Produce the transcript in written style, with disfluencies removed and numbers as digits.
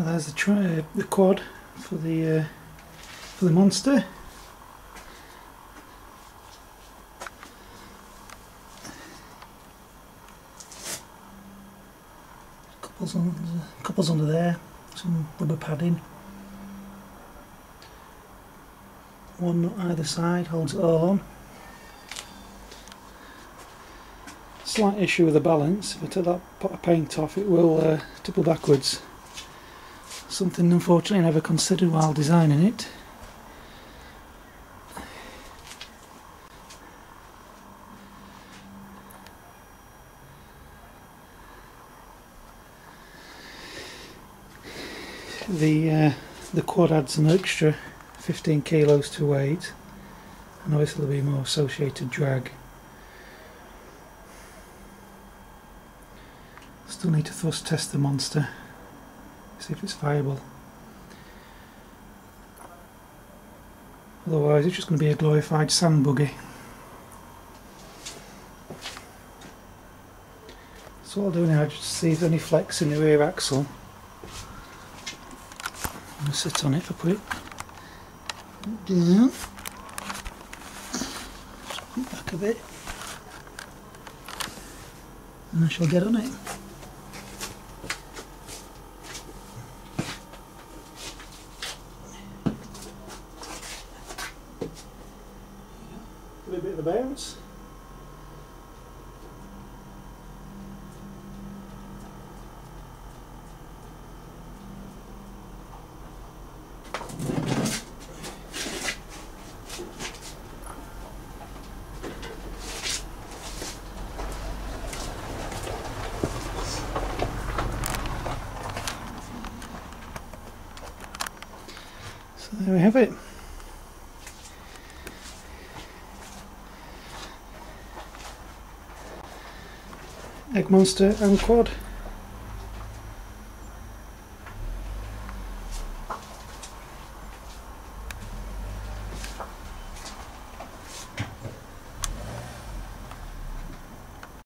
Well, there's the quad for the monster. Couples under there, some rubber padding. One nut either side holds it all on. Slight issue with the balance. If I take that pot of paint off, it will tipple backwards. Something unfortunately I never considered while designing it. The quad adds an extra 15 kilos to weight, and obviously there'll be more associated drag. Still need to thrust test the monster, see if it's viable. Otherwise it's just going to be a glorified sand buggy. So what I'll do now is just see if there's any flex in the rear axle. I'm going to sit on it if I put it down. Just back a bit, and I shall get on it. A bit of the bounce. So there we have it. EggMonster and quad.